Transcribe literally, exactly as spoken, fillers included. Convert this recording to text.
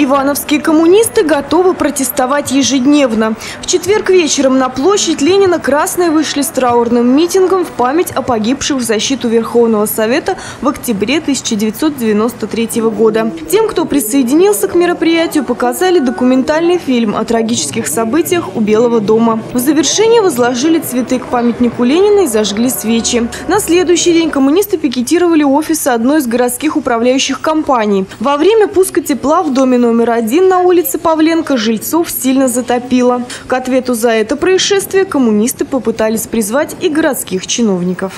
Ивановские коммунисты готовы протестовать ежедневно. В четверг вечером на площадь Ленина красные вышли с траурным митингом в память о погибших в защиту Верховного Совета в октябре тысяча девятьсот девяносто третьего года. Тем, кто присоединился к мероприятию, показали документальный фильм о трагических событиях у Белого дома. В завершение возложили цветы к памятнику Ленина и зажгли свечи. На следующий день коммунисты пикетировали офисы одной из городских управляющих компаний. Во время пуска тепла в доме номер один на улице Павленко жильцов сильно затопило. К ответу за это происшествие коммунисты попытались призвать и городских чиновников.